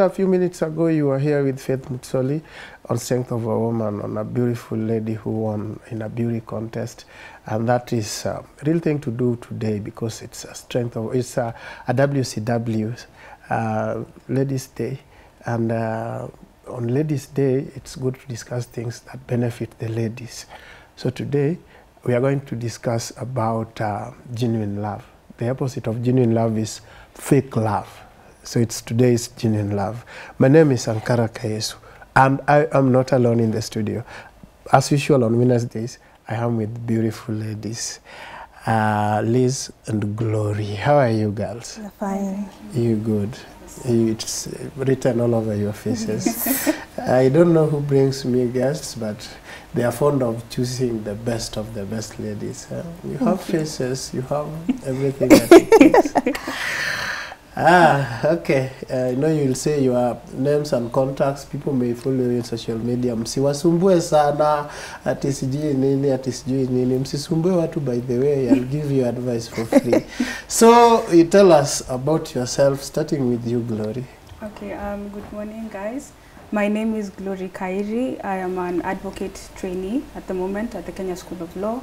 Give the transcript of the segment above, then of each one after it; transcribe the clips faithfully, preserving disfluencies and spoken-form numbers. A few minutes ago, you were here with Faith Mutsoli on Strength of a Woman, on a beautiful lady who won in a beauty contest. And that is a real thing to do today because it's a strength of, it's a, a W C W uh, Ladies' Day. And uh, on Ladies' Day, it's good to discuss things that benefit the ladies. So today, we are going to discuss about uh, genuine love. The opposite of genuine love is fake love. So it's today's genuine love. My name is Sankara Ka'Yesu, and I am not alone in the studio. As usual on Wednesdays, I am with beautiful ladies, uh, Liz and Glory. How are you girls? We're fine. You good? It's written all over your faces. I don't know who brings me guests, but they are fond of choosing the best of the best ladies. Huh? You have faces, you have everything that it takes. Ah, okay. I uh, know you'll say your names and contacts. People may follow you in social media. Msiwasumbue sana, ati sijui nini, ati sijui nini. Msisumbue watu, by the way, I'll give you advice for free. So, you tell us about yourself, starting with you, Glory. Okay, um, good morning, guys. My name is Glory Kairi. I am an advocate trainee at the moment at the Kenya School of Law.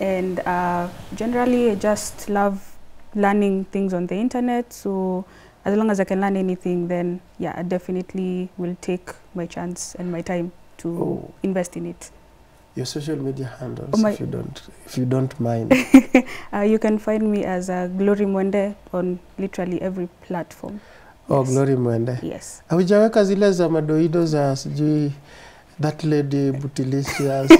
And uh, generally, I just love learning things on the internet, so as long as I can learn anything, then yeah, I definitely will take my chance and my time to oh. invest in it. Your social media handles, oh if you don't, if you don't mind. uh, you can find me as uh, Glory Mwende on literally every platform. Oh, yes. Glory Mwende. Yes. Awujaweka zile za madoido za sijui that lady Butilicious.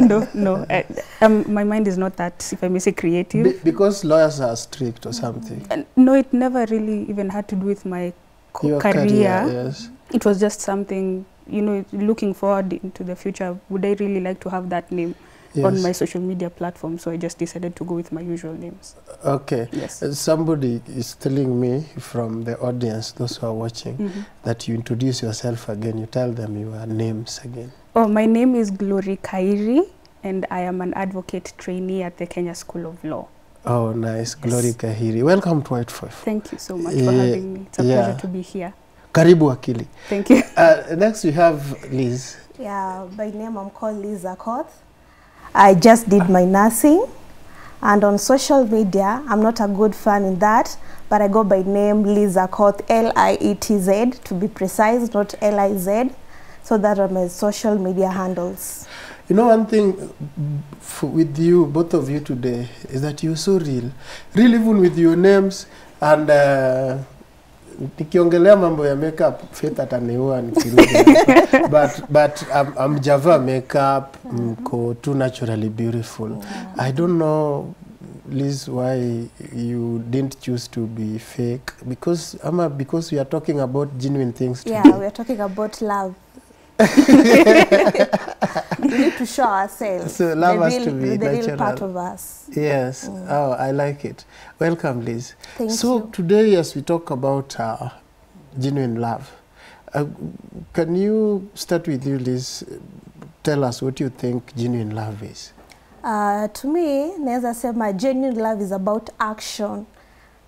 no, no. I, um, my mind is not that, if I may say, creative. Be because lawyers are strict or something. Uh, no, it never really even had to do with my Your career. career yes. It was just something, you know, looking forward into the future. Would I really like to have that name yes. on my social media platform? So I just decided to go with my usual names. Okay. Yes. Uh, somebody is telling me from the audience, those who are watching, mm-hmm. that you introduce yourself again. You tell them your names again. Oh, my name is Glory Kairi, and I am an advocate trainee at the Kenya School of Law. Oh, nice. Yes. Glory Kairi. Welcome to White Fire. Thank you so much yeah. for having me. It's a yeah. pleasure to be here. Karibu Akili. Thank you. Uh, next, we have Liz. Yeah, by name, I'm called Liz Akoth. I just did my nursing, and on social media, I'm not a good fan in that, but I go by name Liz Akoth, L I E T Z, to be precise, not L I Z. So that are my social media handles. You know, one thing f with you, both of you today, is that you're so real. Real even with your names, and uh, nikiongelea mambo ya makeup, Faith ataniua nikiongelea. But but I'm, I'm Java makeup, mko too naturally beautiful. Yeah. I don't know, Liz, why you didn't choose to be fake, because Ama, because we are talking about genuine things today. Yeah, we are talking about love. We need to show ourselves. So love the us real, to be the natural. Real part of us. Yes. Mm. Oh, I like it. Welcome, Liz. Thank so you. Today, as we talk about uh, genuine love, uh, can you start with you, Liz? Tell us what you think genuine love is. Uh, to me, Neza said, my genuine love is about action.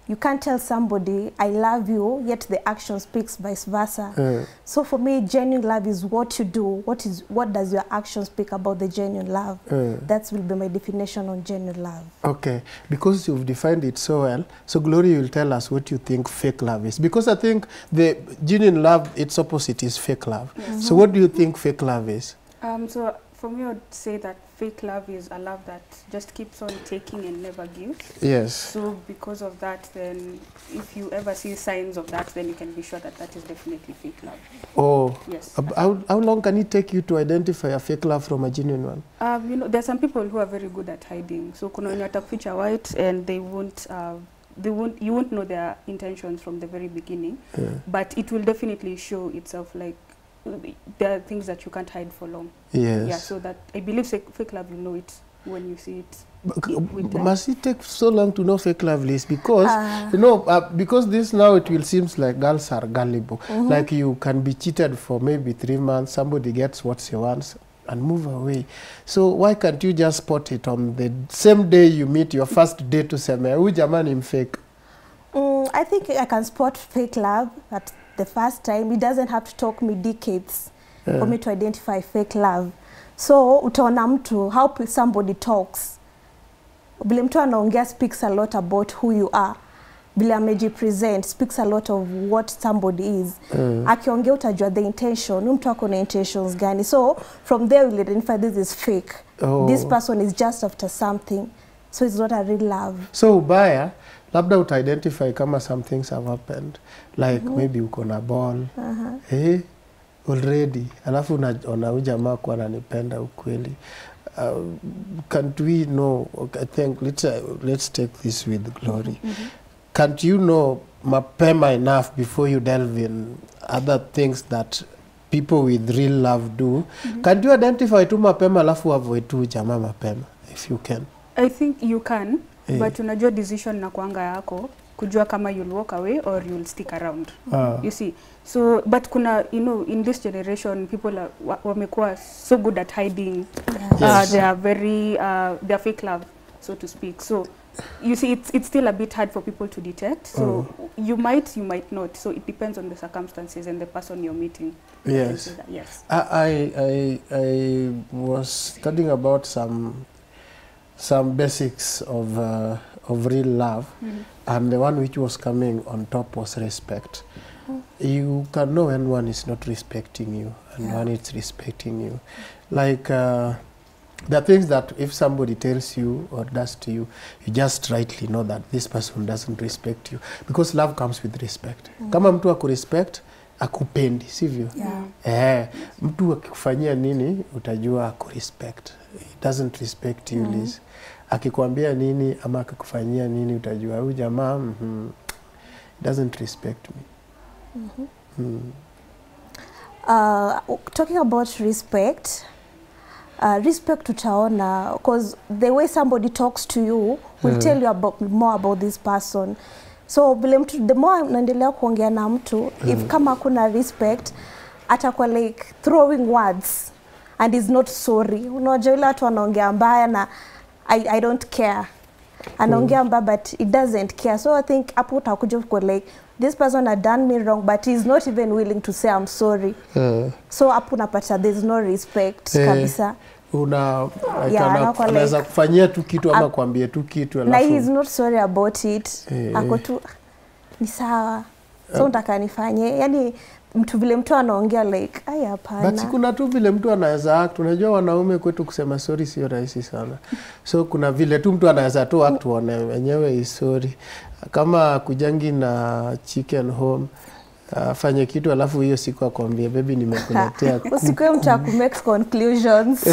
You can't tell somebody, I love you, yet the action speaks vice versa. Mm. So for me, genuine love is what you do. What is what does your action speak about the genuine love? Mm. That will be my definition on genuine love. Okay, because you've defined it so well, so Glory will tell us what you think fake love is. Because I think the genuine love, its opposite is fake love. Mm-hmm. So what do you think fake love is? Um, so for me, I would say that fake love is a love that just keeps on taking and never gives. Yes. So because of that, then if you ever see signs of that, then you can be sure that that is definitely fake love. Oh. Yes. How, how long can it take you to identify a fake love from a genuine one? Um, you know, there are some people who are very good at hiding. So kuna wenye wataficha white and they won't... Uh, They won't, you won't know their intentions from the very beginning, yeah. but it will definitely show itself. Like, there are things that you can't hide for long. Yes. Yeah, so that I believe fake love, you know it when you see it. But must it take so long to know fake love, Liz? Because, uh, you know, uh, because this now it will seem like girls are gullible. Mm-hmm. Like you can be cheated for maybe three months, somebody gets what she wants and move away. So why can't you just spot it on the same day you meet your first day to say, who jamani mfake? Mm, I think I can spot fake love at the first time, it doesn't have to talk me decades yeah. for me to identify fake love. So utaona mtu, how somebody talks. Bile mtu anaongea speaks a lot about who you are. Bile ameji present speaks a lot of what somebody is. Mm. Akiongea utajua the intention, mtu ako na intentions gani. So from there we'll identify this is fake. Oh. This person is just after something. So it's not a real love. So ubaya, labda uta identify kama some things have happened. Like mm -hmm. maybe uko na ball. Uh -huh. Eh? Already. Alafu unaona ujamaa kwa ananipenda ukweli. Uh, can't we know, I think, let's, uh, let's take this with Glory. Mm-hmm. Can't you know mapema enough before you delve in other things that people with real love do? Mm-hmm. Can't you identify tu mapema alafu avoid tu jamaa mapema, if you can? I think you can, yeah. But unajua decision na kuanga yako, kujua kama you'll walk away or you'll stick around. Ah. You see? So, but kuna, you know, in this generation, people are wamekuwa so good at hiding. Yes. Uh, they are very, uh, they are fake love, so to speak. So, you see, it's, it's still a bit hard for people to detect. So, oh. you might, you might not. So, it depends on the circumstances and the person you're meeting. Yes. Yes. I, I, I was studying about some, some basics of, uh, of real love. Mm-hmm. And the one which was coming on top was respect. Mm-hmm. You can know when one is not respecting you and yeah. when it's respecting you. Like uh, the things that if somebody tells you or does to you, you just rightly know that this person doesn't respect you. Because love comes with respect. Mm-hmm. Kama mtu aku respect, akupendi, sivyo? Yeah. Eh, mtu akikufanyia nini, utajua aku respect. He doesn't respect you, mm-hmm. Liz. Akikwambia nini ama akikufanyia nini utajua huyu jamaa mm-hmm. doesn't respect me. Mm-hmm. mm. uh, talking about respect, uh, respect utaona because the way somebody talks to you will mm. tell you about more about this person. So bile mtu, the more naendelea kuongea na mtu mm. if kama kuna respect atakuwa like throwing words and is not sorry. Unajua yule watu wanaongea mbaya na I, I don't care. Anaongea mbaya, but it doesn't care. So I think hapo utakuja kwa like, this person had done me wrong, but he's not even willing to say I'm sorry. Uh, so hapo unapata, there's no respect eh, kabisa. Una, yeah, anaweza like, kufanyia tu kitu ama kuambia tu kitu. Alafu. Like he's not sorry about it. Eh, ako tu, ni sawa. So uh, unataka nifanye. Yani, mtu vile mtu anaongea like ay hapana. But kuna tu vile mtu anaweza act. Unajua wanaume kwetu kusema sorry sio rahisi sana. So kuna vile tu mtu anaweza tu act one wenyewe is sorry. Kama kujangi na chicken home afanye uh, kitu alafu hiyo siku akwambia baby nimekuletea. Usikwe mtu akumake conclusions.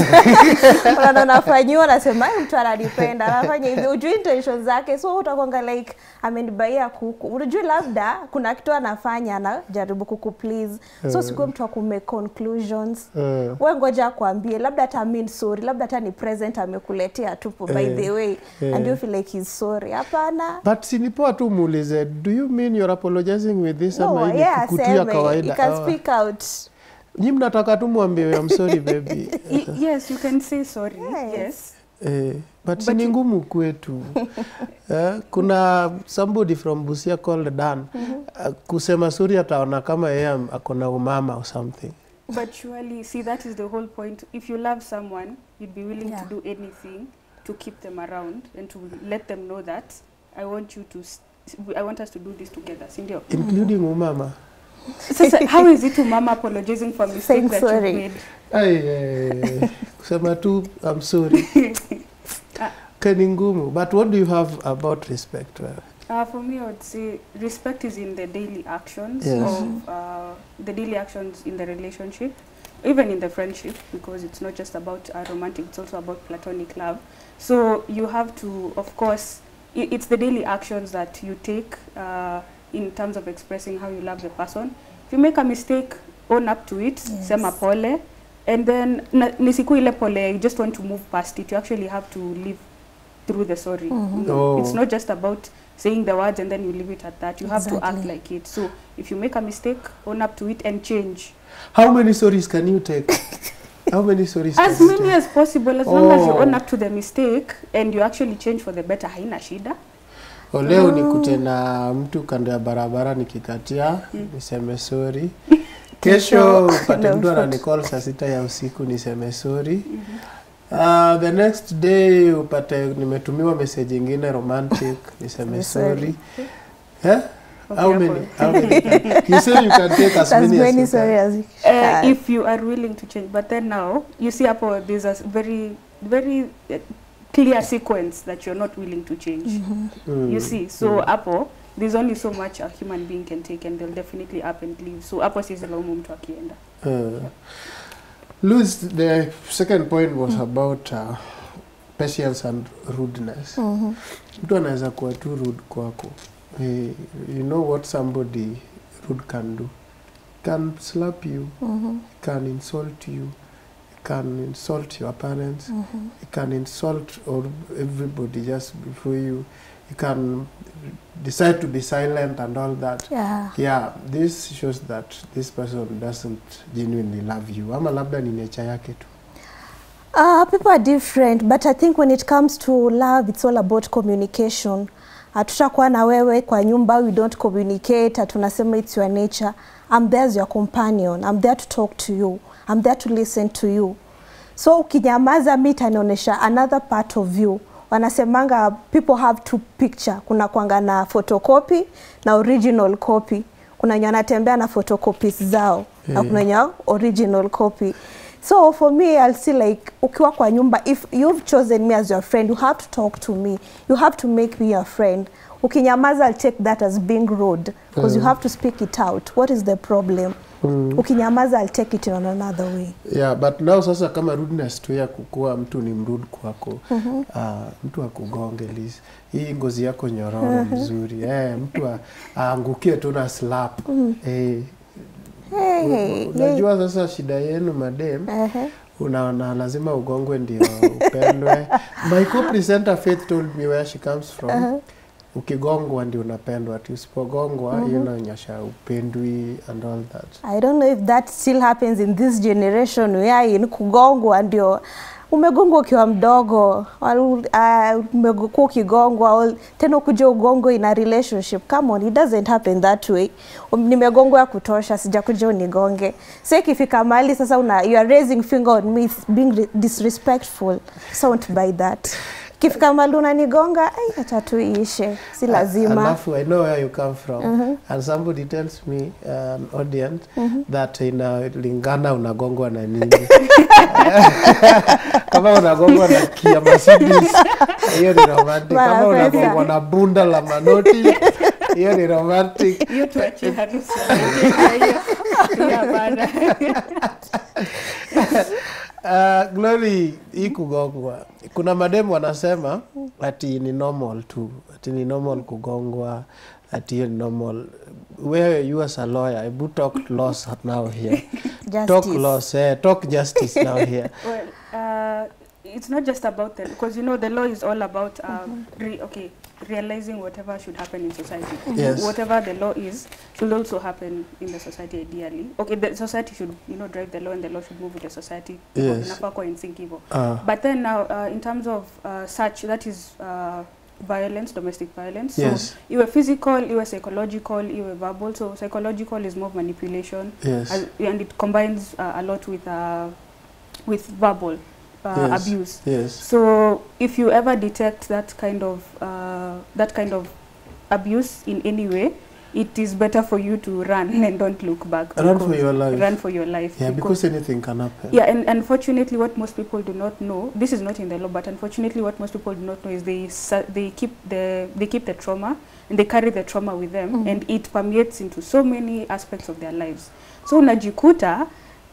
Unaona anafanywa anasema mtu ananipenda anafanya hizo ujui intentions zake. So utakonga like amenibaia kuku. Unajua labda kuna kitu anafanya anajaribu kuku please. So usikwe mtu akumake conclusions. Uh, wewe ngoja akwambie labda ata mean sorry, labda ata ni present amekuletea tu uh, by the way uh, and you feel like he's sorry. Hapana. But sinipoa tu muulize, do you mean you're apologizing with this? No, ama yeah, same. You can speak out. Nyi mnataka tu muambie I'm sorry baby. Yes, you can say sorry. Yes. Yes. Eh, but ni ngumu kwetu. Eh, kuna somebody from Busia called Dan uh, kusema sorry ataona kama yeye akona umama or something. But surely, see, that is the whole point. If you love someone, you'd be willing yeah. to do anything to keep them around and to let them know that I want you to stay. I want us to do this together, sindio? Including umama. So, so, how is it umama apologizing for mistake that sorry. you made? Ay, kusema tu, I'm sorry. Keningumu. But what do you have about respect? Uh, for me, I would say respect is in the daily actions yes. of uh, the daily actions in the relationship, even in the friendship, because it's not just about uh, romantic; it's also about platonic love. So you have to, of course. It's the daily actions that you take uh, in terms of expressing how you love the person. If you make a mistake, own up to it, yes. sema pole, and then nisiku ile pole, you just want to move past it. You actually have to live through the sorry. Mm-hmm. oh. It's not just about saying the words and then you leave it at that. You exactly. have to act like it. So if you make a mistake, own up to it and change. How many sorries can you take? How many stories? As many as possible, as oh. long as you own up to the mistake and you actually change for the better. Haina shida. Oleo oh. Nikute na mtu kando ya barabara nikikatia, mm. niseme sorry. Kesho upate mtu ananicall saa sita ya usiku niseme sorry. Mm -hmm. Uh, the next day upate nimetumiwa message ingine romantic niseme sorry. Eh? How many? How many? You say you can take as many, many as, sorry as you can. Uh, if you are willing to change. But then now, you see Apple, there's a very, very uh, clear sequence that you're not willing to change. Mm-hmm. mm. You see, so mm. Apple, there's only so much a human being can take and they'll definitely up and leave. So Apple says, allow mum to akienda. Uh, Luz, the second point was mm. about uh, patience and rudeness. Mtu anaweza kuwa tu rude kwako. Hey, you know what somebody rude can do? Can slap you, mm-hmm. can insult you, can insult your parents, mm-hmm. can insult all, everybody just before you, you can decide to be silent and all that. Yeah. Yeah, this shows that this person doesn't genuinely love you. Ama labda ni nature yake tu. Uh, people are different, but I think when it comes to love, it's all about communication. Hatushakuwa na wewe kwa nyumba, we don't communicate, hatunasema it's your nature. I'm there as your companion, I'm there to talk to you, I'm there to listen to you. So ukinyamaza mita nionesha another part of you. Wanasemanga people have two picture, kuna kuanga na photocopy na original copy. Kuna nyo anatembea na photocopies zao, mm. na kuna nyo original copy. So for me, I'll see like, ukiwa kwa nyumba, if you've chosen me as your friend, you have to talk to me. You have to make me your friend. Ukinyamaza, I'll take that as being rude, because mm. you have to speak it out. What is the problem? Mm. Ukinyamaza, I'll take it in another way. Yeah, but now sasa kama rudeness tu ya kukua mtu ni mrude kwako, mm -hmm. uh, mtu akugonge Liz, hii ngozi yako nyororo mzuri, eh, mtu aangukie tu na slap, mm. eh, Hey, hey, unajua hey. Sasa shida yenu madem, uh-huh. unaona lazima ugongwe ndio upendwe. My co-presenter Faith told me where she comes from. Uh-huh. Ukigongwa ndio unapendwa, usipogongwa uh-huh. you know nyasha upendwi and all that. I don't know if that still happens in this generation where in kugongwa ndio umegongwa ukiwa mdogo, umegongwa ukigongwa, tena kuja ugongo in a relationship. Come on, it doesn't happen that way. Nimegongwa ya kutosha, sija kuja unigonge. So ikifika mali, sasa una, you are raising finger on me, being disrespectful. So don't buy that. Kifika mali unanigonga, ay, hata tuishe, si lazima. Alafu, I know where you come from. Mm -hmm. And somebody tells me, an um, audience, mm -hmm. that in uh, Lingana unagongwa na nini. Kama unagongwa na kia Mercedes, hiyo ni romantic. Kama unagongwa na bunda la manoti, hiyo ni romantic. Hiyo tuache harusi. Uh, Glory, ikugongwa. Kuna mademu wanasema ati ni normal tu. Ati ni normal kugongwa. Ati ni normal. Where you as a lawyer, you talk laws now here. Justice. Talk laws, eh, talk justice now here. Well, uh, it's not just about that, because you know the law is all about uh, mm-hmm. re okay realizing whatever should happen in society. Mm-hmm. Yes. Whatever the law is should also happen in the society ideally. Okay, the society should you know drive the law, and the law should move with the society. Yes. Uh. But then now, uh, in terms of uh, such, that is. Uh, violence, domestic violence. Yes. So you were physical, you were psychological, you were verbal. So psychological is more manipulation. Yes. As, and it combines uh, a lot with uh, with verbal uh, yes. abuse. Yes. So if you ever detect that kind of uh, that kind of abuse in any way, it is better for you to run and don't look back. Run for your life. Run for your life. Yeah, because, because anything can happen. Yeah, and unfortunately what most people do not know, this is not in the law, but unfortunately what most people do not know is they they keep the they keep the trauma, and they carry the trauma with them, mm-hmm. and it permeates into so many aspects of their lives. So unajikuta,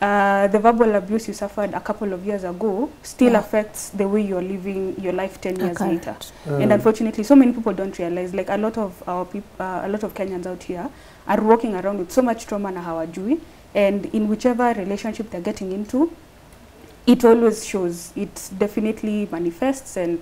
Uh, the verbal abuse you suffered a couple of years ago still yeah. affects the way you're living your life ten years okay. later. Mm. And unfortunately, so many people don't realize, like a lot of our people, uh, a lot of Kenyans out here are walking around with so much trauma na hawajui, and in whichever relationship they're getting into, it always shows. It definitely manifests and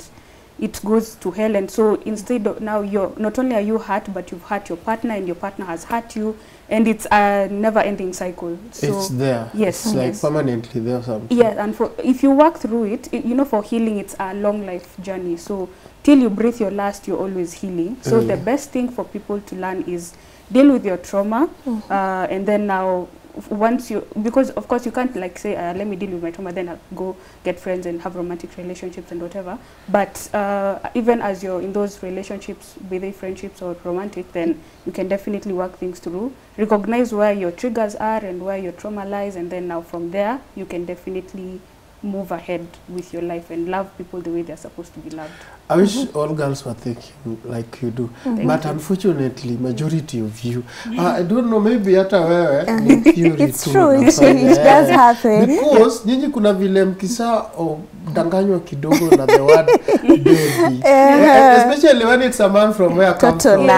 it goes to hell. And so instead of now, you're, not only are you hurt, but you've hurt your partner, and your partner has hurt you. And it's a never-ending cycle. So it's there. Yes. It's like yes. permanently there. Something. Yeah, and for, if you work through it, it, you know, for healing, it's a long life journey. So till you breathe your last, you're always healing. So mm. the best thing for people to learn is deal with your trauma. Mm-hmm. uh, and then now, once you, because of course you can't like say, uh, let me deal with my trauma, then I'll go get friends and have romantic relationships and whatever. But uh, even as you're in those relationships, be they friendships or romantic, then you can definitely work things through. Recognize where your triggers are and where your trauma lies, and then now from there, you can definitely move ahead with your life and love people the way they're supposed to be loved. I wish mm-hmm. all girls were thinking like you do, mm-hmm. but unfortunately, majority of you, mm-hmm. uh, I don't know, maybe hata wewe ni theory. It's true, it does happen. Because nyinyi kuna vile mkisa o danganywa kidogo na the word baby. Especially when it's a man from where I come from.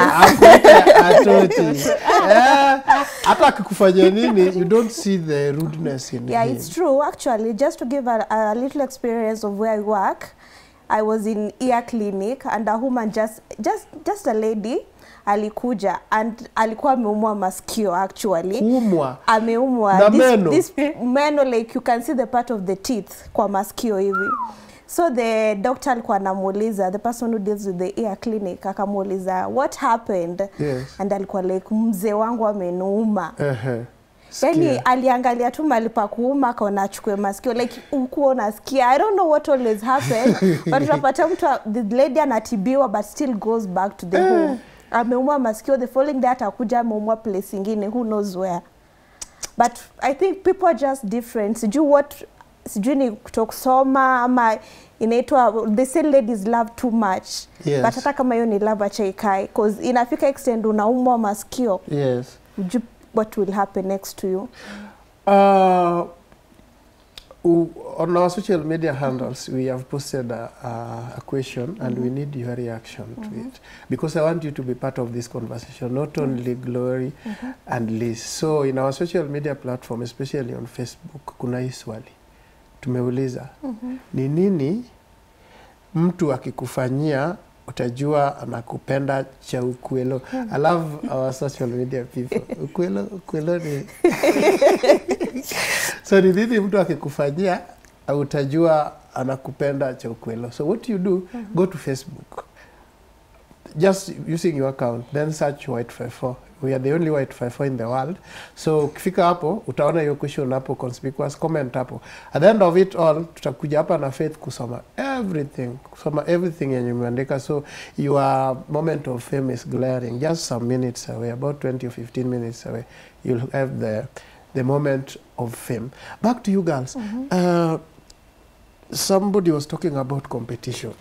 Hata kikufanya nini, you don't see the rudeness in yeah, him. Yeah, it's true. Actually, just to give a, a little experience of where I work, I was in ear clinic and a woman just just just a lady alikuja and alikuwa ameumwa masikio actually. Umwa. Ameumwa. Na meno. This, this meno, like you can see the part of the teeth kwa masikio hivi. So the doctor alikuwa anamuuliza, the person who deals with the ear clinic akamuuliza, what happened? Yes. And alikuwa like, mzee wangu amenuuma. Eh uh -huh. Then aliangalia tu mali pa kuuma akaona achukue masikio like ukuwa unasikia. I don't know what always happened. But tunapata mtu the lady anatibiwa but still goes back to the home. Ameumwa masikio, the following day atakuja ameumwa place ingine, who knows where. But I think people are just different. Sijui what sijui ni kutokusoma ama inaitwa, they say ladies love too much. Yes. But hata kama hiyo ni love achaikai because inafika extend unaumwa masikio. Yes. Uju, what will happen next to you? Uh, on our social media handles, we have posted a, a question, mm-hmm. and we need your reaction mm-hmm. to it. Because I want you to be part of this conversation, not mm-hmm. only Glory mm-hmm. and Liz. So in our social media platform, especially on Facebook, kuna hii swali. Tumeuliza. Mm-hmm. Ni nini mtu akikufanyia utajua anakupenda cha ukwelo. I love our social media people. Ukwelo, ukwelo ni. So ni nini mtu akikufanyia utajua anakupenda cha ukwelo. So what you do, mm-hmm. go to Facebook. Just using your account, then search White Fire. We are the only White Fire in the world. So ukifika hapo, utaona hiyo question hapo, conspicuous comment hapo. At the end of it all, tutakuja hapa na Faith kusoma everything. Kusoma everything yenye umeandika. So your moment of fame is glaring. Just some minutes away, about twenty or fifteen minutes away. You'll have the, the moment of fame. Back to you girls. Mm-hmm. uh, Somebody was talking about competition.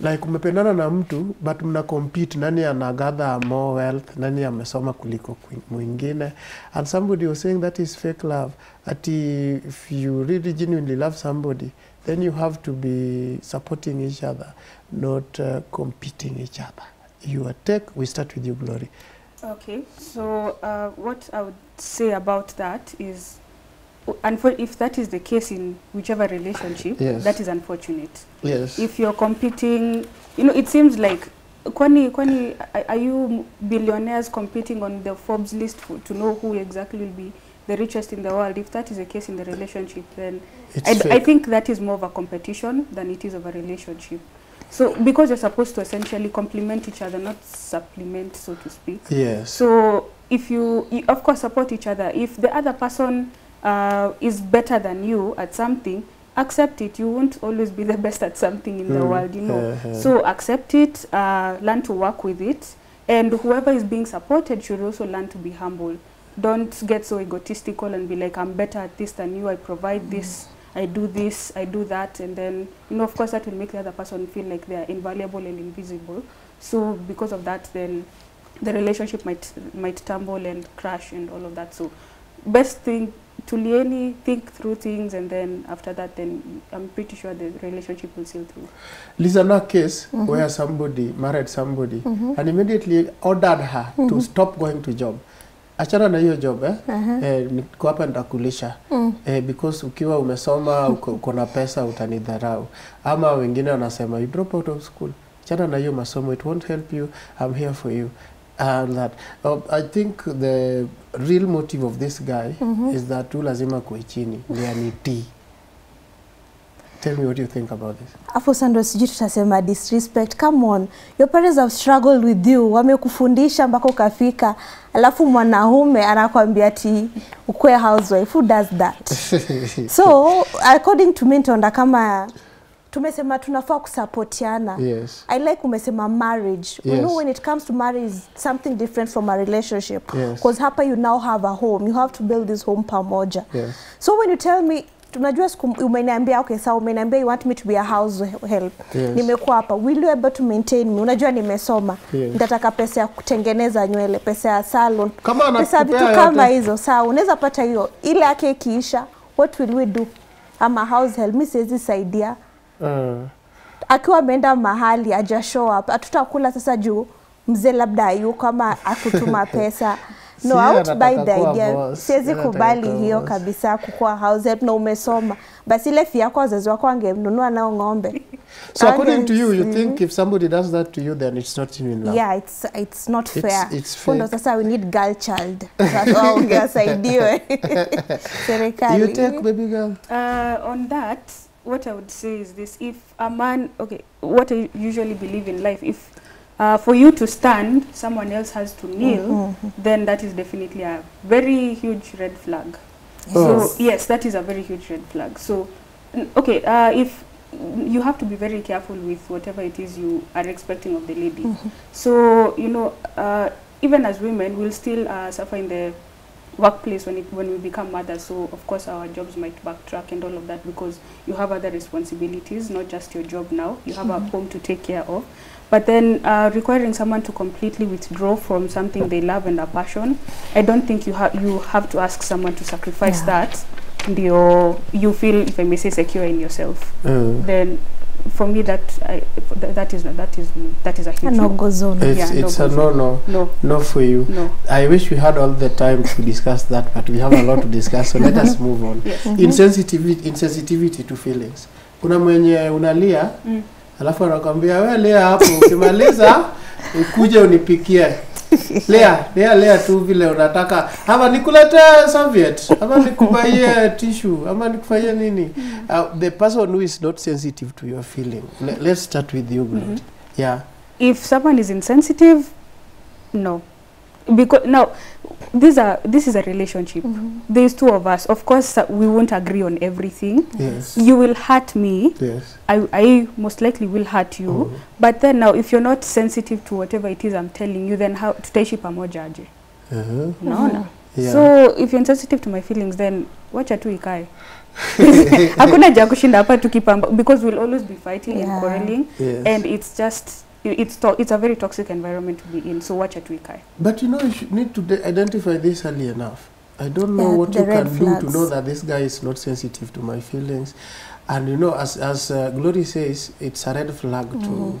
Like umependana na mtu, but mna compete, nani anagather more wealth, nani amesoma kuliko mwingine. And somebody was saying that is fake love. Ati if you really genuinely love somebody, then you have to be supporting each other, not uh, competing each other. You take, we start with you, Glory. Okay, so uh, what I would say about that is, and for if that is the case in whichever relationship, yes. that is unfortunate. Yes. If you're competing, you know, it seems like, kwani, kwani, are you billionaires competing on the Forbes list for, to know who exactly will be the richest in the world? If that is the case in the relationship, then I, I think that is more of a competition than it is of a relationship. So, because you're supposed to essentially complement each other, not supplement, so to speak. Yes. So, if you, you of course, support each other. If the other person Uh, is better than you at something, accept it. You won't always be the best at something in mm. the world, you know. Uh-huh. So accept it, uh, learn to work with it, and whoever is being supported should also learn to be humble. Don't get so egotistical and be like, I'm better at this than you, I provide mm. this, I do this, I do that, and then, you know, of course that will make the other person feel like they're invaluable and invisible. So because of that, then the relationship might, might tumble and crash and all of that. So best thing, tulieni, think through things, and then after that, then I'm pretty sure the relationship will sail through. Liz, another case mm-hmm. where somebody married somebody mm-hmm. and immediately ordered her mm-hmm. to stop going to job. Achana na hiyo job, eh? Uh-huh. eh niko hapa ndakulisha. Mm. Eh, because ukiwa umesoma, uko na pesa, utanidharau. Ama wengine wanasema, you drop out of school. Achana na hiyo masomo, it won't help you, I'm here for you. and that. Uh, I think the real motive of this guy mm-hmm. is that tu lazima kuichini, yani tea. Tell me, what do you think about this? Hapo sando sijui tutasema disrespect. Come on. Your parents have struggled with you. Wamekufundisha mpaka ukafika. Alafu mwanaume anakuambia ati ukue housewife. Who does that? So, according to me ndio kama tumesema tunafaa kusupportiana. Yes. I like umesema marriage. Yes. We know when it comes to marriage is something different from a relationship. Because yes. hapa you now have a home. You have to build this home pamoja. Yes. So when you tell me tunajua umeniambia okay sawa umeniambia you want me to be a house help yes. nimekuwa hapa, will you able to maintain me? Unajua nimesoma yes. nitataka pesa ya kutengeneza nywele, pesa ya salon, pesa vitu kama hizo, sawa unaweza pata hiyo ile yake kiisha, what will we do? Ama house help, mimi siwezi saidia. Mm. Akiwa ameenda mahali aja show up, hatutakula sasa juu mzee labda yuko kama akutuma pesa. No, I would buy the idea. Siwezi kubali hiyo kabisa kukua house help na umesoma. Basi ile fia kwa wazazi wako angenunua nao ng'ombe. So according to you, you mm -hmm. think if somebody does that to you, then it's not genuine love? Yeah, it's it's not it's, fair. It's fair. Sasa we need girl child. That's all ungesaidiwe. Serikali. You take baby girl? Uh, on that, what I would say is this. If a man, okay, what I usually believe in life, if Uh, for you to stand, someone else has to kneel, mm-hmm. then that is definitely a very huge red flag. Yes. So, yes, that is a very huge red flag. So, okay, uh, if you have to be very careful with whatever it is you are expecting of the lady. Mm-hmm. So, you know, uh, even as women, we'll still uh, suffer in the workplace when, it, when we become mothers. So, of course, our jobs might backtrack and all of that because you have other responsibilities, not just your job now. You have mm-hmm. a home to take care of. But then uh, requiring someone to completely withdraw from something they love and are passion, I don't think you have you have to ask someone to sacrifice yeah. that. And you you feel, if I may say, secure in yourself. Mm. Then, for me, that I, th that is not that is that is a huge no go zone. It's, yeah, it's no a no no no no for you. No. I wish we had all the time to discuss that, but we have a lot to discuss. So let us move on. Yes. Mm-hmm. Insensitivity insensitivity to feelings. Kuna mwenye unalia. Mm. Alafu anakuambia wewe lea hapo ukimaliza ukuje unipikie. Lea, lea lea tu vile unataka. Ama nikuletea serviette, ama nikufanyie tissue, ama nikufanyie nini. Uh, the person who is not sensitive to your feeling. L let's start with you, Glory. Mm -hmm. Yeah. If someone is insensitive, no. Because now these are this is a relationship. Mm-hmm. There's two of us. Of course, uh, we won't agree on everything. Yes. You will hurt me. Yes. I, I most likely will hurt you. Mm-hmm. But then now, if you're not sensitive to whatever it is I'm telling you, then how tutaishi pamoja aje? No, no. Yeah. So if you're insensitive to my feelings, then wacha tu ikae. Hakuna ja kushinda hapa tukipamba, because we'll always be fighting yeah. and quarreling. Yes. And it's just. It's, to it's a very toxic environment to be in, so watch at Wikai. But you know, you should need to identify this early enough. I don't know yeah, what you can flags. do to know that this guy is not sensitive to my feelings. And you know, as, as uh, Glory says, it's a red flag mm-hmm. to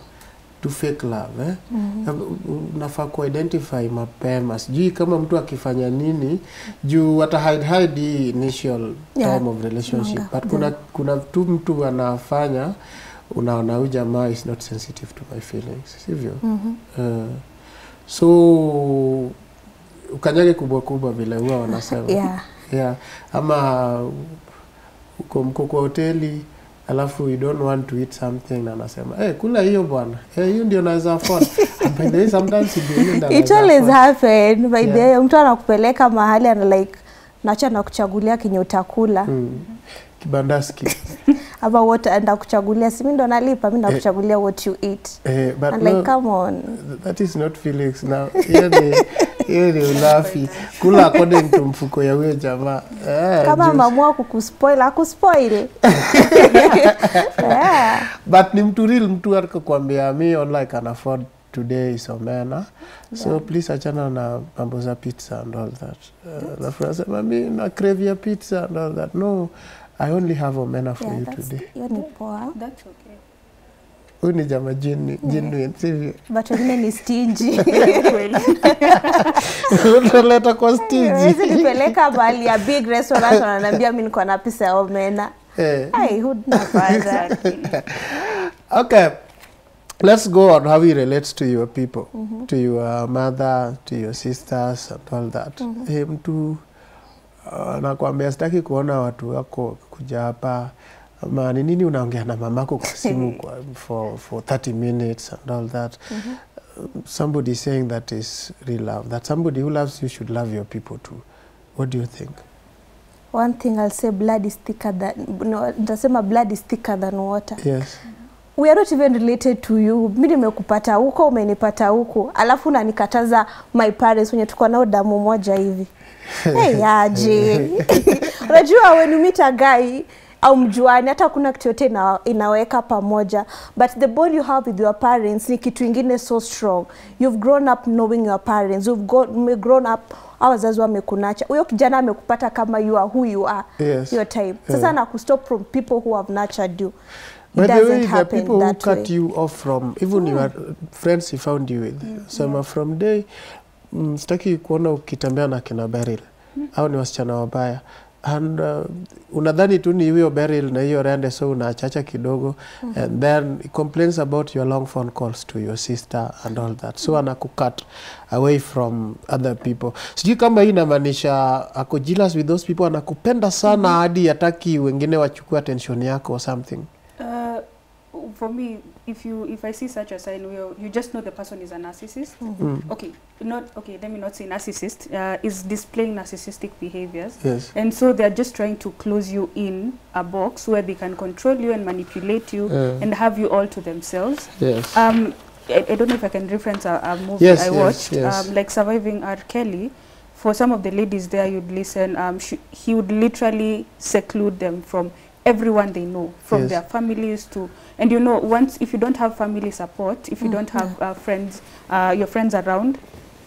to fake love. Eh? Mm-hmm. Nafaa ku-identify mapema. Sijui kama mtu akifanya nini, juu wata-hide-hide the initial yeah. time of relationship. Manga. But yeah. kuna, kuna tu mtu anafanya, unaona huyu jamaa is not sensitive to my feelings, sivyo? Mm -hmm. Uh, so ukanyage kubwa kubwa vile huwa wanasema. Yeah. Yeah. Ama uko mko kwa hoteli alafu you don't want to eat something na anasema eh hey, kula hiyo bwana, eh hey, hiyo ndio naweza afford. But there is sometimes you do that. It always happen by yeah. the mtu anakupeleka mahali ana like naacha na kuchagulia kinyo utakula. Mm. Kibandaski. About what and kuchagulia si mimi ndo nalipa, mimi ndo kuchagulia what you eat. Eh, but and no, like come on. Th that is not Felix now. Here they here they laugh. Kula according to mfuko ya huyo jamaa. Eh, kama mamua kukuspoil, akuspoil. Yeah. But ni mtu real, mtu akakwambia mimi online can afford today is omena. Yeah. So please achana na mambo za pizza and all that. Uh, la frase mimi na crave ya pizza and all that. No. I only have omena for yeah, you that's today. You're not poor. That's okay. Uni jama genuine, genuine, sivyo. But wengine ni stingy. Kweli. Unaleta kwa stingy. Hizi nipeleka bali ya big restaurant wananiambia mimi niko na pesa ya omena. Eh. Ai, hudna faza. Okay. let's go on how he relates to your people, mm-hmm. to your mother, to your sisters, and all that. Mm-hmm. Hey, mtu uh, nakwambia sitaki kuona watu wako kuja hapa. Ama ni nini unaongea na mamako kwa simu for for thirty minutes and all that. Mm-hmm. uh, somebody saying that is real love. That somebody who loves you should love your people too. What do you think? One thing I'll say, blood is thicker than no, nitasema blood is thicker than water. Yes. We are not even related to you. Mimi nimekupata huko, umenipata huko. Alafu unanikataza my parents wenye tuko nao damu moja hivi. Hey aje. Unajua when you meet a guy au mjuani hata kuna kitu yote ina, inaweka pamoja, but the bond you have with your parents ni kitu ingine so strong. You've grown up knowing your parents, you've got, grown up wazazi wamekunacha, huyo kijana amekupata kama you are who you are. Yes. Your time sasa yeah. na kustop from people who have nurtured you. It By the way, the people who cut way. you off from even mm. your friends you found you with, mm. so yeah. from day mm, sitaki kuona ukitembea na kina Beryl mm. au ni wasichana wabaya. And uh, unadhani tu ni hiyo Beryl na hiyo Rende, so unaachacha kidogo. Mm -hmm. And then he complains about your long phone calls to your sister and all that. So mm -hmm. anakucut away from other people. Sijui kama hii inamaanisha ako jealous with those people, anakupenda sana hadi mm -hmm. hataki wengine wachukue attention yako or something. Uh, for me, if you if I see such a sign, you just know the person is a narcissist. Mm -hmm. Okay, not okay. Let me not say narcissist. Uh, is displaying narcissistic behaviors. Yes. And so they are just trying to close you in a box where they can control you and manipulate you yeah. and have you all to themselves. Yes. Um, I, I don't know if I can reference a, a movie yes, I watched, yes, yes. Um, like Surviving R. Kelly. For some of the ladies there, you'd listen. Um, sh he would literally seclude them from everyone they know, from yes. their families to, and you know, once if you don't have family support, if you mm, don't have yeah. uh, friends, uh, your friends around,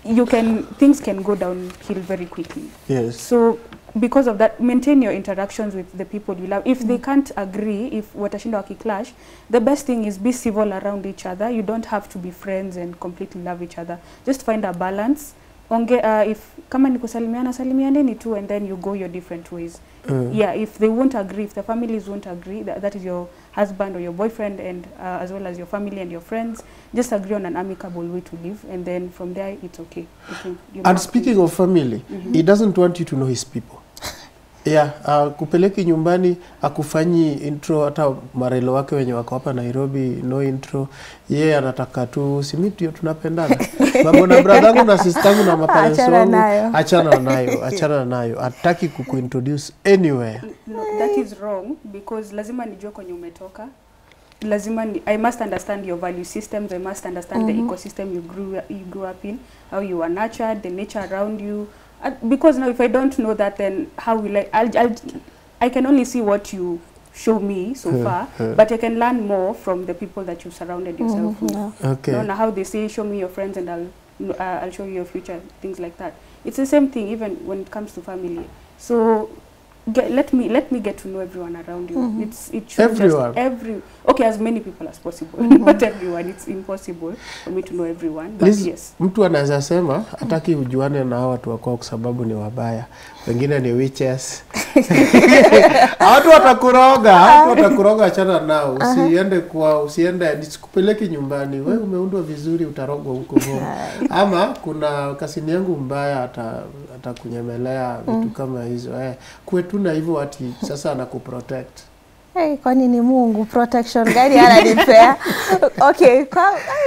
you can things can go downhill very quickly. Yes. So because of that, maintain your interactions with the people you love. If mm. they can't agree, if watashinda wakiclash, the best thing is be civil around each other. You don't have to be friends and completely love each other. Just find a balance. Onge, uh, if kama ni kusalimiana, salimianeni tu, and then you go your different ways. Mm. Yeah, if they won't agree, if the families won't agree, that, that is your husband or your boyfriend, and uh, as well as your family and your friends, just agree on an amicable way to live, and then from there it's okay. You you and speaking of family, mm-hmm. he doesn't want you to know his people. Yeah, uh, kupeleki nyumbani, akufanyi intro, hata marelo wake wenye wako hapa Nairobi, no intro. Yeye yeah, anataka tu, simiti yo tunapendana. Mabona bradangu na sistangu na maparensu wangu, achana nayo, achana nayo. Hataki kukuintroduce anywhere. No, that is wrong, because lazima nijue kwenye umetoka. Lazima ni, I must understand your value systems, I must understand mm-hmm. the ecosystem you grew, you grew up in, how you were nurtured, the nature around you. Uh, because now if I don't know that, then how will I, I'll, I'll, I can only see what you show me so yeah, far, yeah. but I can learn more from the people that you've surrounded yourself mm-hmm. with. Yeah. Okay. You know how they say, show me your friends and I'll, uh, I'll show you your future, things like that. It's the same thing even when it comes to family. So get, let me let me get to know everyone around you. Mm-hmm. It's it should everyone. Just every okay as many people as possible. Mm-hmm. Not everyone. It's impossible for me to know everyone. But Liz, yes. Mtu anaweza sema hataki ujuane na watu wako kwa sababu ni wabaya. Wengine ni witches. Watu watakuroga, watu watakuroga, achana nao. Usiende kwa usiende nisikupeleke nyumbani. Wewe umeundwa vizuri utarogwa huko huko. Ama kuna kasini yangu mbaya atakunyemelea ata vitu kama hizo. Eh, kwetu na hivyo ati sasa anakuprotect. Hey, kwani ni Mungu protection gani ananipea? Okay, kwa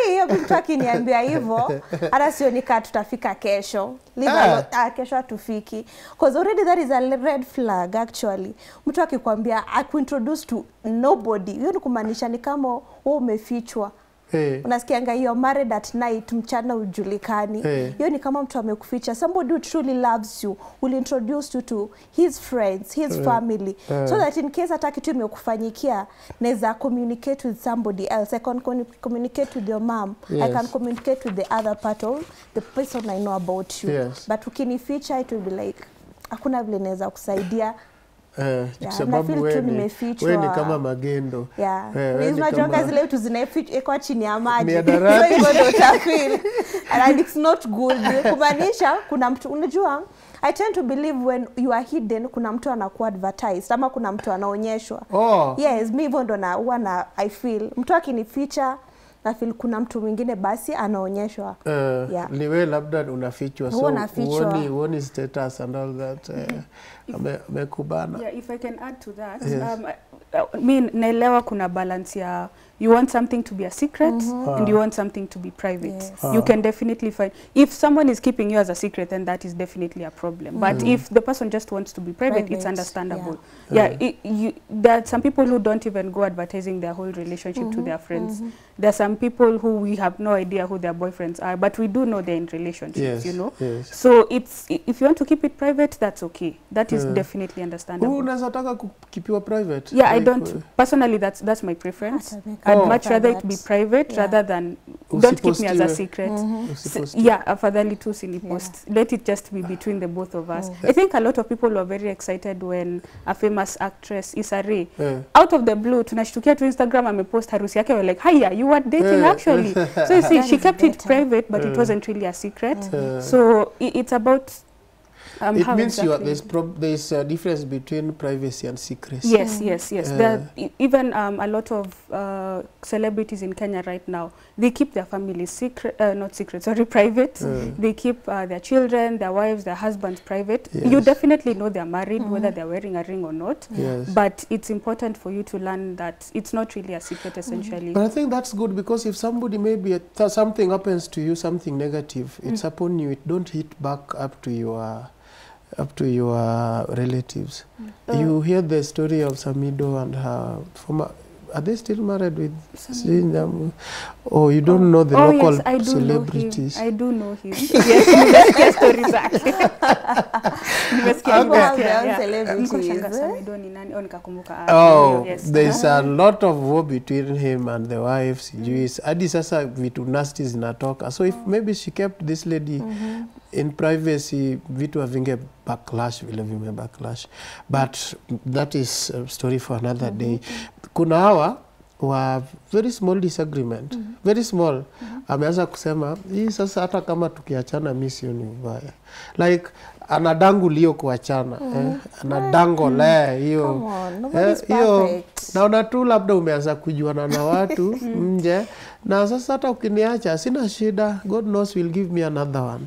hiyo mtu akiniambia hivyo, hata sioni kama tutafika kesho. Live ah. kesho hatufiki. Cause already that is a red flag actually. Mtu akikwambia akuintroduce to nobody, hiyo ni kumaanisha ni kama wewe umefichwa. Hey. Unasikianga hiyo married at night, mchana ujulikani. Hey. Hiyo ni kama mtu amekuficha. Somebody who truly loves you will introduce you to his friends, his uh, family. Uh, so that in case hata kitu imekufanyikia, naweza communicate with somebody else. I can communicate with your mom. Yes. I can communicate with the other part of the person I know about you. Yes. But ukinificha, it will be like, hakuna vile naweza kusaidia. Eh, kwa sababu wewe ni kama magendo. Yeah. Ni unajonga zile vitu zinafichwa kwa chini ya maji. Hiyo ndio utafeel. And it's not good. Kumaanisha kuna mtu unajua, I tend to believe when you are hidden kuna mtu anakuadvertise ama kuna mtu anaonyeshwa. Oh. Yes, mimi hivyo ndo na huwa na I feel. Mtu akinificha na feel kuna mtu mwingine basi anaonyeshwa. Uh, yeah. Niwe labda unafichwa, so uoni, uoni status and all that. Uh, if, mekubana. Yeah, if I can add to that. Yes. Um, I mean, naelewa kuna balance ya you want something to be a secret, mm-hmm. ah. and you want something to be private. Yes. Ah. You can definitely find, if someone is keeping you as a secret, then that is definitely a problem. Mm-hmm. But if the person just wants to be private, private. It's understandable. Yeah, yeah, yeah. It, you, there are some people who don't even go advertising their whole relationship mm-hmm. to their friends. Mm-hmm. There are some people who we have no idea who their boyfriends are, but we do know they're in relationships, yes. you know. Yes. So it's, if you want to keep it private, that's okay. That is yeah. definitely understandable. Who doesn't keep you private? Yeah, like, I don't, personally, that's, that's my preference. That's I'd oh, much rather it be private yeah. rather than Usi don't keep me as a secret. Mm-hmm. Yeah, afadhali tu sinipost. Let it just be between the both of us. Mm. I think a lot of people were very excited when a famous actress Issa Rae, yeah. out of the blue, tunashtukia to Instagram amepost harusi yake, we're like, hiya, you were dating yeah. actually. So you see, that she kept better. It private, but yeah. it wasn't really a secret. Yeah. So it, it's about... Um, it means exactly? you are, there's, prob there's a difference between privacy and secrecy. Yes, mm. yes, yes. Uh, there are, even um, a lot of uh, celebrities in Kenya right now, they keep their families secret, uh, not secret, sorry, private. Uh, they keep uh, their children, their wives, their husbands private. Yes. You definitely know they're married, mm-hmm. whether they're wearing a ring or not. Yes. But it's important for you to learn that it's not really a secret, essentially. But I think that's good, because if somebody maybe, th something happens to you, something negative, it's mm. upon you, it don't hit back up to your... up to your uh, relatives. Uh, you hear the story of Samido and her former... Are they still married with Samido? Or oh, you don't oh. know the oh, local yes, I do celebrities? Know him. I do know him. Yes, you just hear stories back. Oh, there's a lot of war between him and the wife. Adi sasa vitu nasty zinatoka. So if maybe she kept this lady... Mm-hmm. in privacy, vitu havinge backlash, vile vime backlash. But that is a story for another mm-hmm. day. Kuna hawa, wa very small disagreement. Mm-hmm. Very small. Mm-hmm. Ameanza kusema, hii sasa hata kama tukiachana misi ni mbaya. Like, anadangu liyo kuachana. Mm-hmm. eh? Anadango mm-hmm. le, hiyo. Come on, nobody's eh, perfect. Naona tu labda umeanza kujuana na watu, mje. Na sasa hata ukiniacha, sina shida. God knows will give me another one.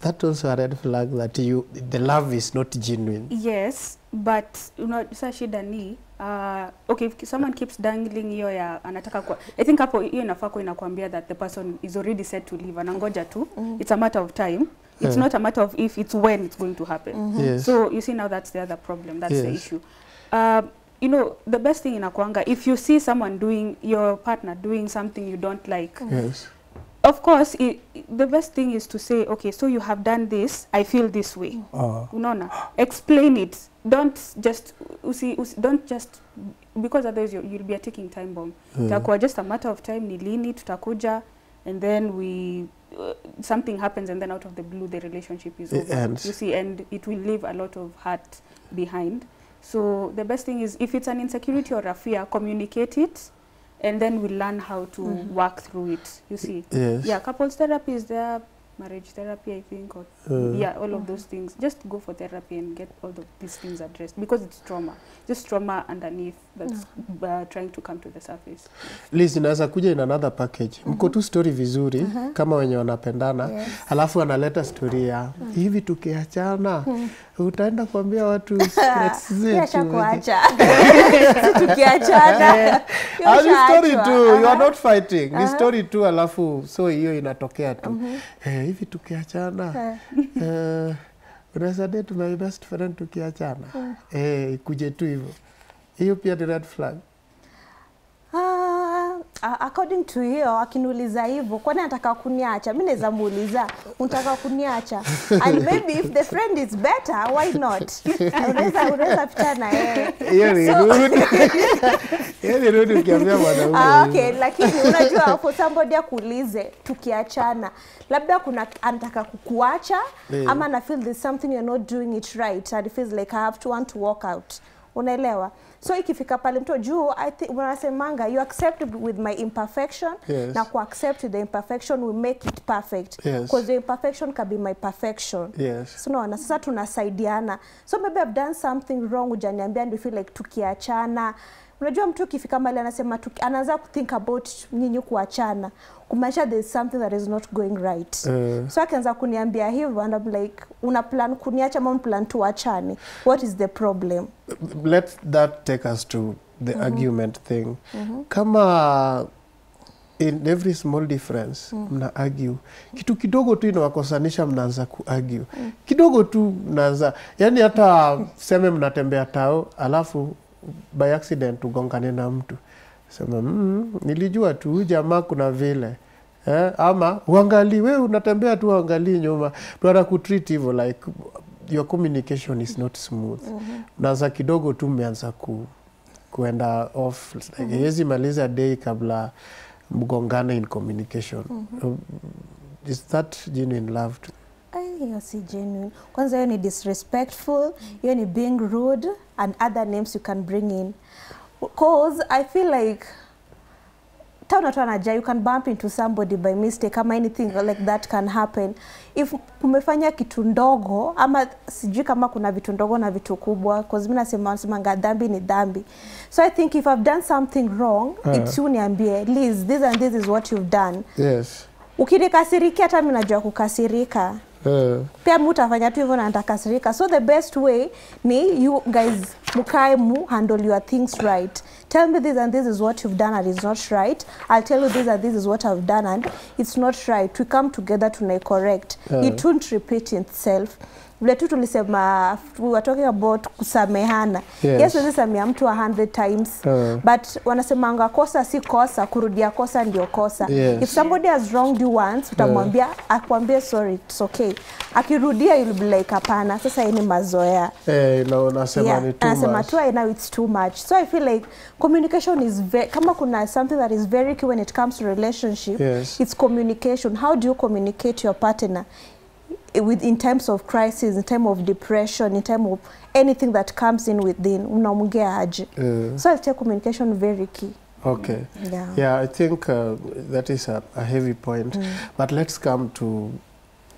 That also a red flag that you the love is not genuine. Yes, but you know, sashi dani. Uh, okay, if someone keeps dangling hiyo ya anataka kwa, I think hapo hiyo inafaa kwa inakwambia that the person is already set to leave. Anangoja tu. Mm. It's a matter of time. It's yeah. not a matter of if, it's when it's going to happen. Mm-hmm. yes. So you see now that's the other problem. That's yes. the issue. Uh, you know, the best thing inakwanga, if you see someone doing, your partner doing something you don't like. Mm. Yes. Of course, it, the best thing is to say, okay, so you have done this, I feel this way. Uh. No, no. Explain it. Don't just, usi, usi, don't just, because otherwise you'll, you'll be a ticking time bomb. Mm. Takuwa just a matter of time, ni lini, tutakuja, and then we, uh, something happens and then out of the blue, the relationship is over. Ends. You see, and it will leave a lot of hurt behind. So the best thing is, if it's an insecurity or a fear, communicate it. And then we learn how to mm-hmm. work through it, you see. Yes. Yeah, couples therapy is there, marriage therapy, I think. Or uh, yeah, all of those things. Just go for therapy and get all of these things addressed, because it's trauma. Just trauma underneath that's no. uh, trying to come to the surface. Liz, inaweza kuja in another package. Mm-hmm. Mko tu story vizuri, uh-huh. kama wenye wanapendana. Yes. Alafu analeta story ya, mm-hmm. hivi tukiachana. Mm-hmm. Utaenda kuambia watu siacha kuacha tukiachana story too, you are not fighting uh -huh. the story too, alafu so hiyo inatokea tu hivi uh -huh. hey, tukiachana eh unaweza date my best friend tukiachana eh uh -huh. hey, kuje tu hivyo, hiyo pia the red flag. Uh, according to hiyo, akiniuliza hivyo, kwani anataka kuniacha? Mimi naweza muuliza, unataka kuniacha? And maybe if the friend is better, why not? Unaweza unaweza pitana yeye. Yeye rudi. Yeye rudi ukiambia bwana. Ah, okay, lakini unajua for somebody akuulize tukiachana, labda kuna anataka kukuacha, yeah. ama na feel there's something you're not doing it right and it feels like I have to want to walk out. Unaelewa? So ikifika pale mtu juu, I think when I say manga, you accept with my imperfection. Yes. Na ku accept the imperfection will make it perfect. Because yes. the imperfection can be my perfection. Yes. So no, na sasa tunasaidiana. So maybe I've done something wrong, ujaniambia and you feel like tukiachana. Unajua mtu kifika mali anasema anaanza kuthink about nyinyi kuachana. Kumaanisha there's something that is not going right. Uh, so akaanza kuniambia hivyo and I'm like, una plan kuniacha ama plan tu achane? What is the problem? Let that take us to the mm-hmm. argument thing. Mm-hmm. Kama in every small difference mm. mna argue, kitu kidogo tu inawakosanisha mnaanza kuargue, mm. kidogo tu mnaanza, yani hata sema mnatembea tao alafu by accident ugongane na mtu, sema mm, nilijua tu jamaa kuna vile eh, ama uangalie wewe unatembea tu uangalie nyuma, tunataka kutreat hivyo like your communication is not smooth. Mnaanza mm-hmm. kidogo tu mmeanza ku kuenda off like mm-hmm. hezi maliza day kabla mgongana in communication. Mm-hmm. Is that genuine love? I see genuine. Kwanza yoni disrespectful, yoni being rude, and other names you can bring in. Cause I feel like you can bump into somebody by mistake, ama anything like that can happen. If umefanya kitu ndogo, ama sijui kama kuna vitu ndogo na vitu kubwa, cause mina sema nga dhambi ni dhambi. So I think if I've done something wrong, uh, it's you niambie, Liz, this and this is what you've done. Yes. Ukinikasiriki hata mimi najua kukasirika. Uh, Pia mutafanya tu hivyo na nitakasirika. So the best way ni you guys mukae mu handle your things right. Tell me this and this is what you've done and it's not right. I'll tell you this and this is what I've done and it's not right. We come together to correct. Uh, it won't repeat itself. Vile tu tulisema, we were talking about kusamehana. Yes, yes, ulisamea mtu a hundred times. Uh, but wanasemanga kosa si kosa, kurudia kosa ndio kosa. Yes. If somebody has wronged you once, utamwambia, uh, akwambia sorry, it's okay. Akirudia, you'll be like, hapana, sasa ini mazoea. Eh, no, nasema yeah, ni too much. Nasema tu, now it's too much. So I feel like communication is very, kama kuna something that is very key when it comes to relationship, yes, it's communication. How do you communicate your partner? With, in times of crisis, in time of depression, in time of anything that comes in within, unaongea aje. Uh, so I take communication very key. Okay. Yeah, yeah, I think uh, that is a, a heavy point. Mm. But let's come to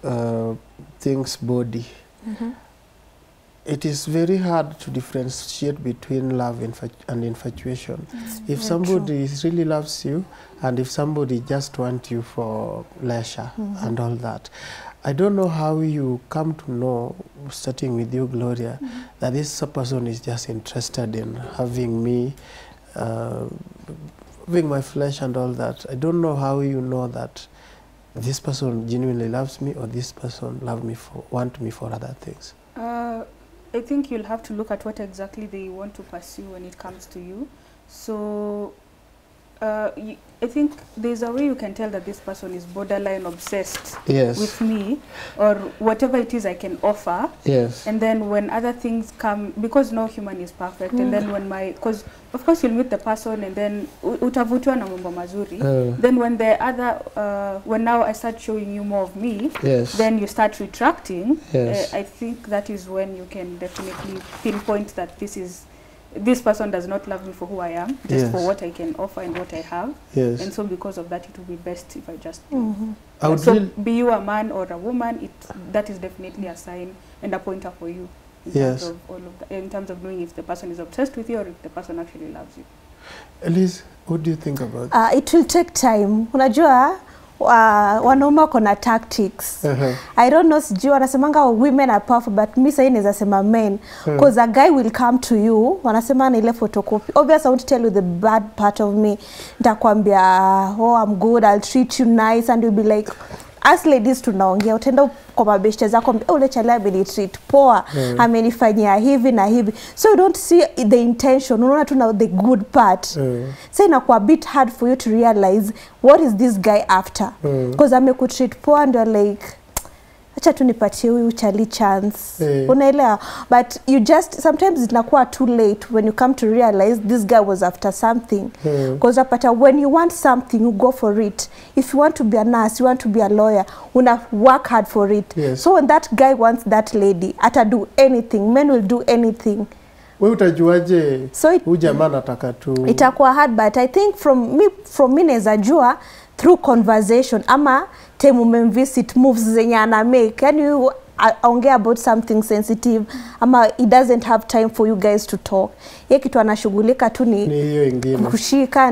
uh, things body. Mm-hmm. It is very hard to differentiate between love infatu and infatuation. That's if somebody true. really loves you and if somebody just wants you for leisure mm-hmm. and all that. I don't know how you come to know, starting with you, Gloria, mm-hmm. that this person is just interested in having me, uh, having my flesh and all that. I don't know how you know that this person genuinely loves me or this person love me for, want me for other things. Uh, I think you'll have to look at what exactly they want to pursue when it comes to you. So Uh, I think there's a way you can tell that this person is borderline obsessed yes. with me or whatever it is I can offer. Yes. And then when other things come, because no human is perfect, mm. and then when my, because of course you'll meet the person and then utavutwa na mambo mazuri. Then when the other, uh, when now I start showing you more of me, yes. then you start retracting. Yes. Uh, I think that is when you can definitely pinpoint that this is this person does not love me for who I am, just yes. for what I can offer and what I have. Yes. And so because of that, it will be best if I just... Mm-hmm. I would so really be you a man or a woman, it, that is definitely a sign and a pointer for you. In yes. terms of all of that, in terms of knowing if the person is obsessed with you or if the person actually loves you. Elise, what do you think about uh, it? It will take time. Unajua, Uh, wanaume kuna tactics. Uh-huh. I don't know, sijui wanasemanga women are powerful, but me saying is asema men. Because uh-huh. a guy will come to you, wanasema na ile photocopy. Obviously, I won't tell you the bad part of me. Nitakwambia, oh, I'm good, I'll treat you nice. And you'll be like, as ladies tunaongea, utenda kwa mabeshte zako, ule chali amenitreat poa, uh-huh. amenifanyia hivi na hivi. So you don't see the intention, unaona tu na the good part. Uh-huh. So inakuwa a bit hard for you to realize what is this guy after. Because uh-huh. amekutreat poa and you're like, acha tu nipatie huyu chali chance. Uh-huh. Unaelewa? But you just, sometimes it's inakuwa too late when you come to realize this guy was after something. Because uh-huh. when you want something, you go for it. If you want to be a nurse, you want to be a lawyer, una work hard for it. Yes. So when that guy wants that lady, ata do anything. Men will do anything. We utajuaje? So it, itakuwa hard, but I think from me, from me neza jua through conversation, ama temu memvisit moves zenyana make. Can you aongea about something sensitive ama he doesn't have time for you guys to talk. Yeye kitu anashughulika tu ni hiyo ingine. Kushika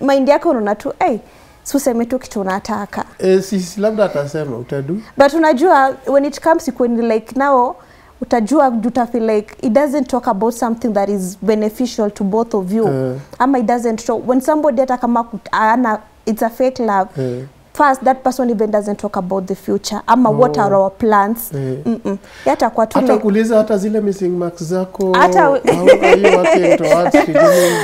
mind yake unaona tu eh suseme tu kitu unataka. Eh si labda atasema utadu. But unajua when it comes when like now utajua uta feel like it doesn't talk about something that is beneficial to both of you. Uh, ama it doesn't talk when somebody atakama ana it's a fake love. Uh, First, that person even doesn't talk about the future. Ama oh. What are our plans? Eh. Mm-mm. Yata kwa tu hata kuuliza hata zile missing marks zako. Hata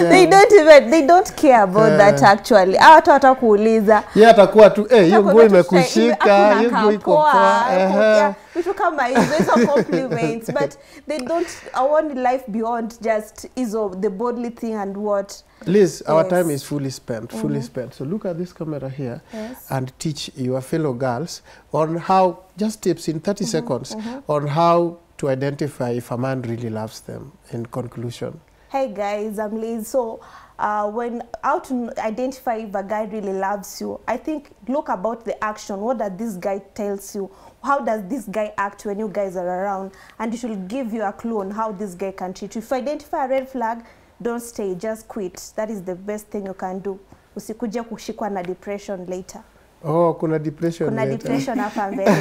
they don't even they don't care about eh. That actually. Hata hata kuuliza. Yeye atakuwa tu eh hiyo nguo imekushika, hiyo nguo iko poa. Eh. Vitu kama hizo hizo compliments, but they don't I want life beyond just is of the bodily thing and what Liz, yes. Our time is fully spent, fully mm-hmm. spent. So look at this camera here yes. and teach your fellow girls on how, just tips in thirty mm-hmm. seconds, mm-hmm. on how to identify if a man really loves them in conclusion. Hey guys, I'm Liz. So uh, when how to identify if a guy really loves you, I think look about the action. What does this guy tells you? How does this guy act when you guys are around? And it will give you a clue on how this guy can treat you. If you identify a red flag, don't stay, just quit. That is the best thing you can do. Usikuje kushikwa na depression later. Oh, kuna depression kuna later. Kuna depression hapa mbele.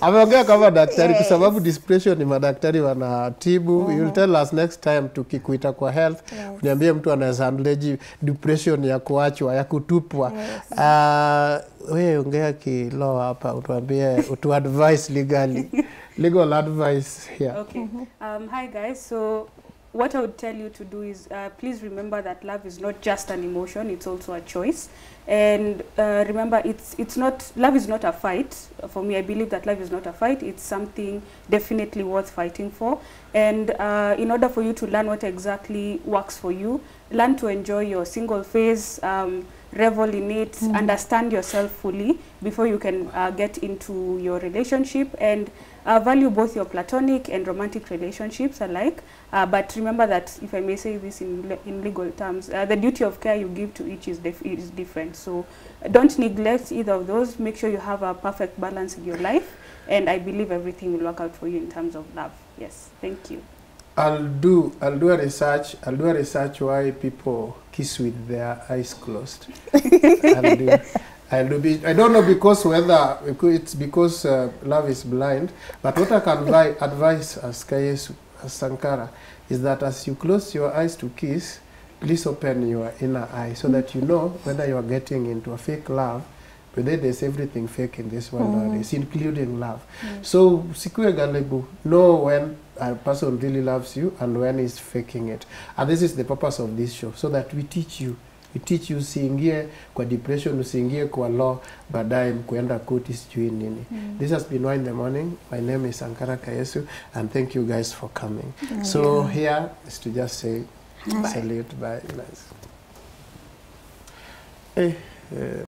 Ameongea kama daktari yes. Kwa sababu depression ni madaktari wanatibu. Mm-hmm. You'll tell us next time tukikuita kwa health. Yes. Niambie mtu anaweza handle depression ya kuachwa, ya kutupwa. Yes. Uh, wewe ongea ki law hapa utuambie utu advice legally. Legal advice here. Okay. Um hi guys, so what I would tell you to do is uh, please remember that love is not just an emotion, it's also a choice. And uh, remember, it's it's not love is not a fight. For me, I believe that love is not a fight. It's something definitely worth fighting for. And uh, in order for you to learn what exactly works for you, learn to enjoy your single phase, um, revel in it, mm-hmm. understand yourself fully before you can uh, get into your relationship. And Uh, value both your platonic and romantic relationships alike, uh, but remember that, if I may say this in, le in legal terms, uh, the duty of care you give to each is, is different. So uh, don't neglect either of those. Make sure you have a perfect balance in your life, and I believe everything will work out for you in terms of love. Yes, thank you. I'll do, I'll do a research, I'll do a research why people kiss with their eyes closed. I'll do I don't know because whether it's because uh, love is blind, but what I can advise as Ka'Yesu, as Sankara, is that as you close your eyes to kiss, please open your inner eye so that you know whether you are getting into a fake love, whether there's everything fake in this world, mm. nowadays, including love. Mm. So, sikue galebu, know when a person really loves you and when he's faking it. And this is the purpose of this show, so that we teach you. We teach you usiingie kwa depression, usiingie kwa law, baadaye mkuenda koti sijui nini. Mm. This has been Wine in the Morning. My name is Sankara Ka'Yesu and thank you guys for coming. Mm. So here is to just say bye. Salute, bye. Nice. Hey, uh,